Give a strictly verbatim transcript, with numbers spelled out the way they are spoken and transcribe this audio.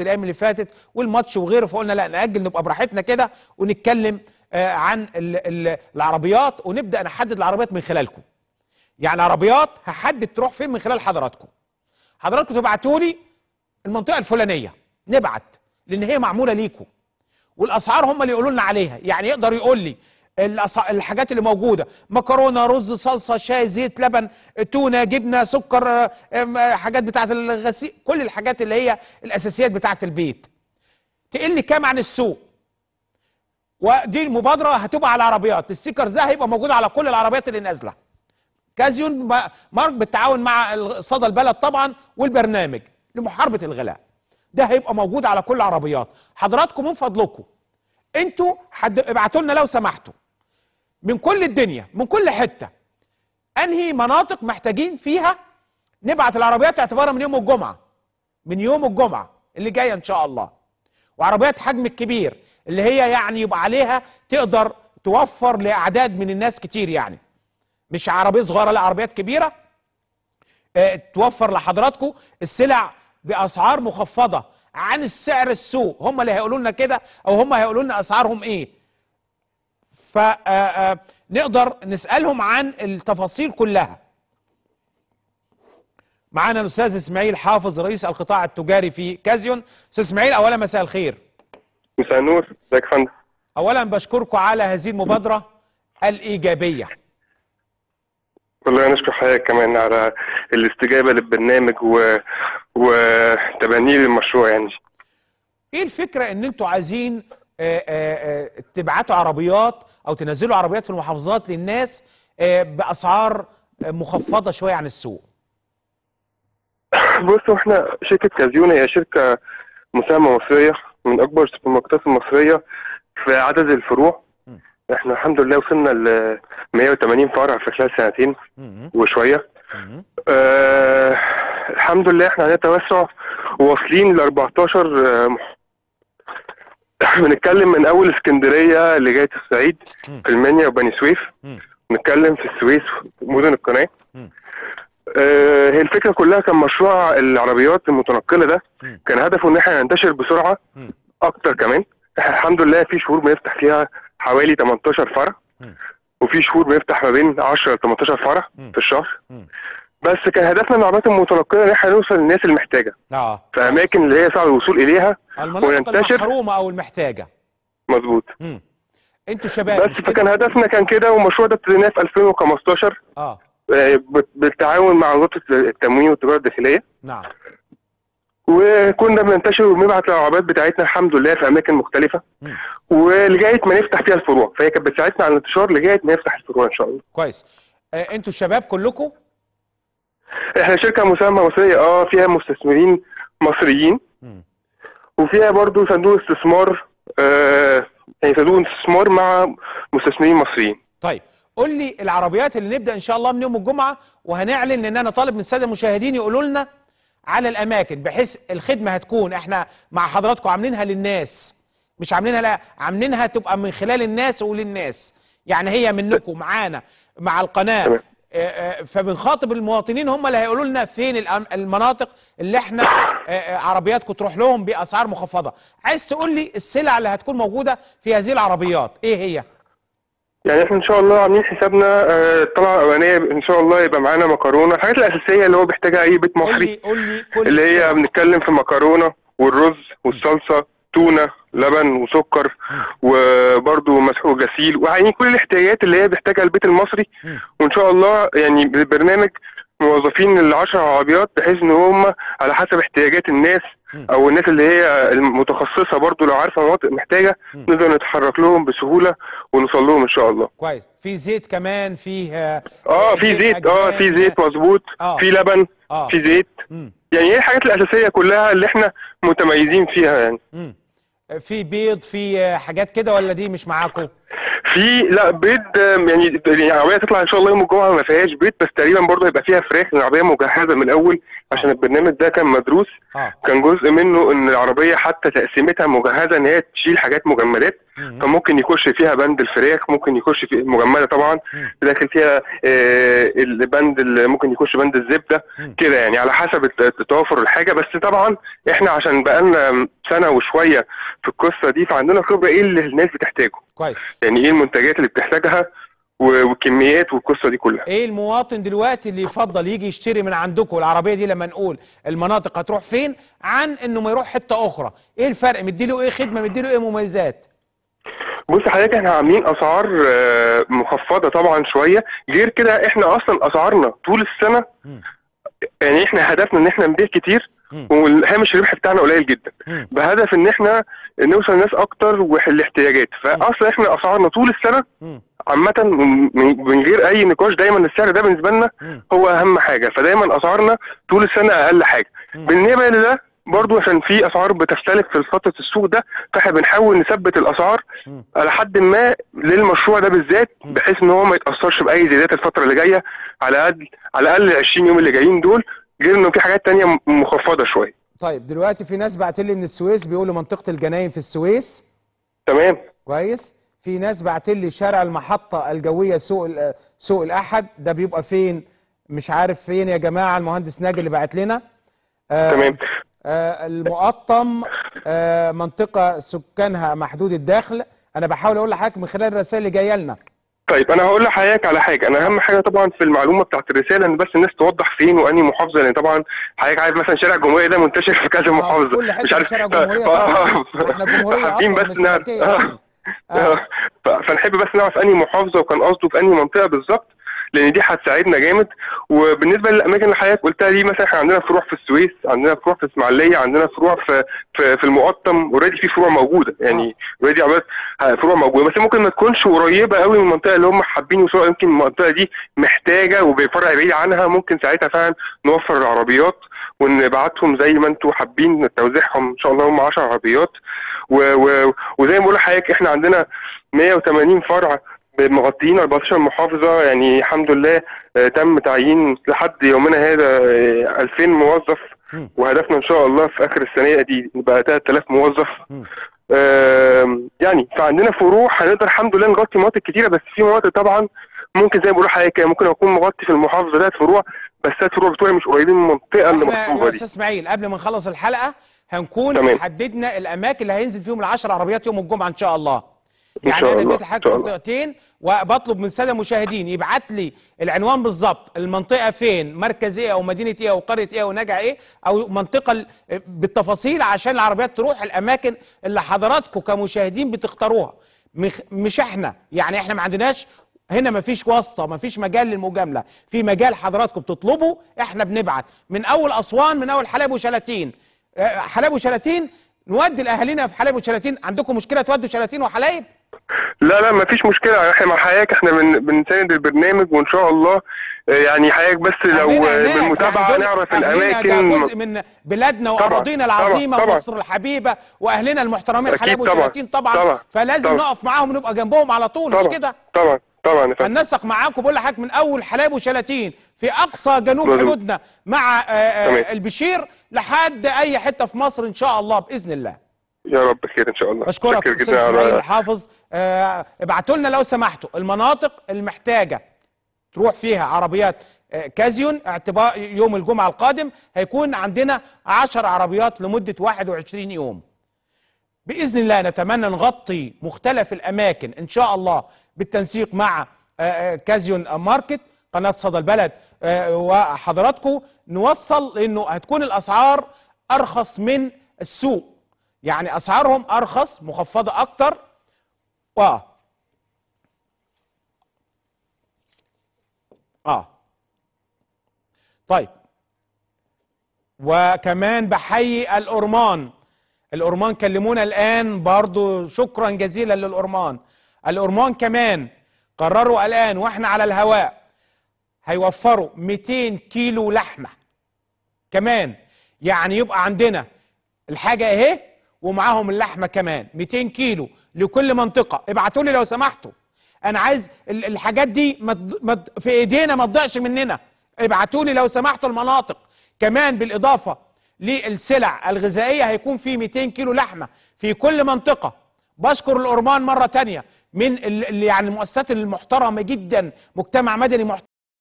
الايام اللي فاتت والماتش وغيره، فقلنا لا ناجل نبقى براحتنا كده ونتكلم عن العربيات ونبدا نحدد العربيات من خلالكم. يعني عربيات هحدد تروح فين من خلال حضراتكم. حضراتكم تبعتوا لي المنطقه الفلانيه، نبعت لان هي معموله ليكم. والاسعار هم اللي يقولوا لنا عليها، يعني يقدر يقول لي الحاجات اللي موجوده، مكرونه، رز، صلصه، شاي، زيت، لبن، تونه، جبنه، سكر، حاجات بتاعه الغسيل، كل الحاجات اللي هي الاساسيات بتاعه البيت. تقول لي كام عن السوق. ودي المبادره هتبقى على العربيات، الستيكرز ده هيبقى موجود على كل العربيات اللي نازله. كازيون مارك بالتعاون مع صدى البلد طبعا والبرنامج لمحاربه الغلاء. ده هيبقى موجود على كل العربيات. حضراتكم من فضلكم انتوا ابعتوا لنا لو سمحتوا من كل الدنيا، من كل حته، انهي مناطق محتاجين فيها نبعت العربيات اعتبارا من يوم الجمعه، من يوم الجمعه اللي جايه ان شاء الله. وعربيات حجم الكبير اللي هي يعني يبقى عليها تقدر توفر لاعداد من الناس كتير، يعني مش عربيه صغيره، لا عربيات كبيره اه توفر لحضراتكم السلع باسعار مخفضه عن السعر السوق. هم اللي هيقولوا لنا كده او هم هيقولوا لنا اسعارهم ايه، فنقدر نسالهم عن التفاصيل كلها. معانا الاستاذ اسماعيل حافظ رئيس القطاع التجاري في كازيون. استاذ اسماعيل، اولا مساء الخير. مساء النور، ازيك يا فندم؟ اولا بشكركم على هذه المبادره الايجابيه. والله نشكر حضرتك كمان على الاستجابه للبرنامج و... وتبنيه للمشروع. يعني ايه الفكره ان انتوا عايزين آآ آآ تبعتوا عربيات او تنزلوا عربيات في المحافظات للناس باسعار مخفضه شويه عن السوق؟ بصوا، احنا شركه كازيون هي شركه مساهمه مصريه من اكبر السوبر ماركتات المصريه في عدد الفروع. احنا الحمد لله وصلنا ل مئة وثمانين فرع في خلال سنتين وشويه. آه الحمد لله احنا علينا توسع وواصلين ل أربعتاشر محافظه. بنتكلم من اول اسكندريه لغايه الصعيد، المنيا وبني سويف، بنتكلم في السويس ومدن القناه. آه هي الفكره كلها كان مشروع العربيات المتنقله ده كان هدفه ان احنا ننتشر بسرعه اكتر. كمان الحمد لله في شهور بنفتح فيها حوالي تمنتاشر فرع، وفي شهور بنفتح ما بين عشرة ل تمنتاشر فرع في الشهر. بس كان هدفنا من العربيات المتنقله ان احنا نوصل للناس المحتاجه اه في اماكن اللي هي صعب الوصول اليها وننتشر المحرومه او المحتاجه. مظبوط. انتوا شباب بس، فكان هدفنا كان كده. والمشروع ده ابتديناه في ألفين وخمستاشر اه بالتعاون مع وزاره التموين والتجاره الداخليه. نعم. وكنا بننتشر وبنبعت العربيات بتاعتنا الحمد لله في اماكن مختلفه ولغايه ما نفتح فيها الفروع، فهي كانت بتساعدنا على الانتشار لغايه ما نفتح الفروع ان شاء الله. كويس. آه انتوا الشباب كلكم؟ احنا شركه مساهمه مصريه اه فيها مستثمرين مصريين م. وفيها برضو صندوق استثمار، آه يعني صندوق استثمار مع مستثمرين مصريين. طيب قول لي العربيات اللي نبدا ان شاء الله من يوم الجمعه، وهنعلن ان انا طالب من الساده المشاهدين يقولوا لنا على الاماكن بحيث الخدمه هتكون احنا مع حضراتكم عاملينها للناس، مش عاملينها لا عاملينها تبقى من خلال الناس وللناس، يعني هي منكم معانا مع القناه. فبنخاطب المواطنين، هم اللي هيقولوا لنا فين المناطق اللي احنا عربياتكم تروح لهم باسعار مخفضه. عايز تقول لي السلع اللي هتكون موجوده في هذه العربيات ايه هي؟ يعني احنا ان شاء الله عاملين حسابنا الطلعه الاولانيه ان شاء الله يبقى معانا مكرونه، الحاجات الاساسيه اللي هو بيحتاجها اي بيت مصري. قول لي قول لي اللي هي بنتكلم في مكرونه والرز والصلصه، تونه، لبن وسكر، وبرده مسحوق غسيل، ويعني كل الاحتياجات اللي هي بيحتاجها البيت المصري. وان شاء الله يعني بالبرنامج موظفين العشر عربيات بحيث ان هم على حسب احتياجات الناس او الناس اللي هي المتخصصه برده لو عارفه مناطق محتاجه نقدر نتحرك لهم بسهوله ونوصل لهم ان شاء الله. كويس. في زيت كمان، في اه في زيت اه في زيت مظبوط، في لبن، في زيت، يعني ايه الحاجات الاساسيه كلها اللي احنا متميزين فيها يعني. في بيض، في حاجات كده، ولا دي مش معاكم؟ في لا بيض يعني العربيه تطلع ان شاء الله يوم الجمعه ما فيهاش بيض، بس تقريبا برضه هيبقى فيها فراخ. العربيه مجهزه من الاول عشان البرنامج ده كان مدروس، آه. كان جزء منه ان العربيه حتى تقسيمتها مجهزه ان هي تشيل حاجات مجمدات، فممكن يخش فيها بند الفراخ، ممكن يخش في مجمده طبعا داخل فيها آه البند، ممكن يخش بند الزبده كده يعني على حسب توافر الحاجه. بس طبعا احنا عشان بقالنا سنه وشويه في القصه دي فعندنا خبره ايه اللي الناس بتحتاجه كويس، يعني ايه المنتجات اللي بتحتاجها والكميات والقصه دي كلها. ايه المواطن دلوقتي اللي يفضل يجي يشتري من عندكم العربيه دي لما نقول المناطق هتروح فين عن انه ما يروح حته اخرى؟ ايه الفرق؟ مديله ايه خدمه؟ مديله ايه مميزات؟ بص حضرتك احنا عاملين اسعار مخفضه طبعا شويه، غير كده احنا اصلا اسعارنا طول السنه يعني احنا هدفنا ان احنا نبيع كتير والهامش الربح بتاعنا قليل جدا، بهدف ان احنا نوصل للناس اكتر والاحتياجات، فاصلا احنا اسعارنا طول السنه عامه من غير اي نقاش دايما السعر ده بالنسبه لنا هو اهم حاجه، فدايما اسعارنا طول السنه اقل حاجه. بالنسبه لده برضو عشان في اسعار بتختلف في فتره السوق ده، فاحنا بنحاول نثبت الاسعار على حد ما للمشروع ده بالذات، بحيث ان هو ما يتاثرش باي زيادات الفتره اللي جايه، على قد على الاقل عشرين يوم اللي جايين دول، غير انه في حاجات ثانيه مخفضه شويه. طيب دلوقتي في ناس بعت لي من السويس بيقولوا منطقه الجناين في السويس. تمام كويس. في ناس بعت لي شارع المحطه الجويه سوق سوق الاحد ده بيبقى فين؟ مش عارف فين يا جماعه، المهندس ناجي اللي بعت لنا. آه تمام. آه المقطم، آه منطقه سكانها محدود الدخل. انا بحاول اقول لحضرتك من خلال الرسائل اللي جايه لنا. طيب انا هقول لحضرتك على حاجه، انا اهم حاجه طبعا في المعلومه بتاعت الرساله ان بس الناس توضح فين وانهي محافظه، لان طبعا حضرتك عارف مثلا شارع الجمهوريه ده منتشر في كذا محافظه، مش عارف شارع الجمهوريه احنا جمهوريه اصلا مش ملكيه يعني. آه. فنحب بس نعرف انهي محافظه وكان قصده في انهي منطقه بالظبط، لان دي هتساعدنا جامد. وبالنسبه للاماكن اللي حضرتك قلتها دي، مثلا احنا عندنا فروع في السويس، عندنا فروع في الاسماعيليه، عندنا فروع في في, في المقطم، اوريدي في فروع موجوده يعني، اوريدي فروع موجوده، بس ممكن ما تكونش قريبه قوي من المنطقه اللي هم حابين يوصلوا، يمكن المنطقه دي محتاجه وبفرع بعيد عنها، ممكن ساعتها فعلا نوفر العربيات ونبعتهم زي ما انتم حابين توزيعهم ان شاء الله، هم عشر عربيات. وزي ما بقول لحضرتك احنا عندنا مية وتمانين فرع مغطيين اربعتاشر محافظه، يعني الحمد لله تم تعيين لحد يومنا هذا ألفين موظف، وهدفنا ان شاء الله في اخر السنه دي نبقى تلات آلاف موظف. يعني فعندنا فروع هنقدر الحمد لله نغطي مناطق كتيره، بس في مناطق طبعا ممكن زي ما بقول لحضرتك ممكن اكون مغطي في المحافظه ده فروع، بس ده فروع بتوعي مش قريبين من المنطقه اللي مخطوبه دي. يا استاذ اسماعيل قبل ما نخلص الحلقه هنكون تمام. حددنا الاماكن اللي هينزل فيهم العشر عربيات يوم الجمعه ان شاء الله. يعني انا اديت لحضرتك منطقتين، وبطلب من الساده المشاهدين يبعت لي العنوان بالظبط، المنطقه فين، مركز ايه او مدينه ايه او قريه ايه او نجع ايه او منطقه بالتفاصيل، عشان العربيات تروح الاماكن اللي حضراتكم كمشاهدين بتختاروها، مش احنا يعني احنا ما عندناش هنا، ما فيش واسطه، ما فيش مجال للمجامله، في مجال حضراتكم بتطلبوا احنا بنبعت من اول اسوان، من اول حلايب وشلاتين. حلايب وشلاتين نودي لاهالينا في حلايب وشلاتين. عندكم مشكله تودوا شلاتين وحلايب؟ لا لا مفيش مشكله، احنا مع حضرتك احنا بنساند البرنامج وان شاء الله يعني حضرتك بس لو بالمتابعه يعني نعرف الاماكن. ده جزء من بلادنا واراضينا العظيمه ومصر الحبيبه واهلنا المحترمين حلايب وشلاتين طبعا, طبعا فلازم طبعا نقف معاهم ونبقى جنبهم على طول، مش كده؟ طبعا طبعا هننسق معاكم. بقول لحضرتك من اول حلايب وشلاتين في اقصى جنوب حدودنا مع البشير لحد اي حته في مصر ان شاء الله باذن الله. يا رب خير ان شاء الله. بشكرك استاذ اسماعيل الحافظ. آه ابعتوا لنا لو سمحتوا المناطق المحتاجه تروح فيها عربيات آه كازيون. اعتبار يوم الجمعه القادم هيكون عندنا عشر عربيات لمده واحد وعشرين يوم باذن الله. نتمنى نغطي مختلف الاماكن ان شاء الله بالتنسيق مع آه كازيون ماركت، قناه صدى البلد آه وحضراتكم، نوصل لانه هتكون الاسعار ارخص من السوق، يعني اسعارهم ارخص مخفضه اكتر. اه اه طيب. وكمان بحيي الأورمان، الأورمان كلمونا الان برضو، شكرا جزيلا للأورمان. الأورمان كمان قرروا الان واحنا على الهواء هيوفروا ميتين كيلو لحمه كمان، يعني يبقى عندنا الحاجه اهي ومعاهم اللحمه كمان ميتين كيلو لكل منطقه. ابعتوا لي لو سمحتوا، انا عايز الحاجات دي في ايدينا ما تضيعش مننا. ابعتوا لي لو سمحتوا المناطق. كمان بالاضافه للسلع الغذائيه هيكون في مئتين كيلو لحمه في كل منطقه. بشكر الأورمان مره تانيه من يعني المؤسسات المحترمه جدا، مجتمع مدني محترم.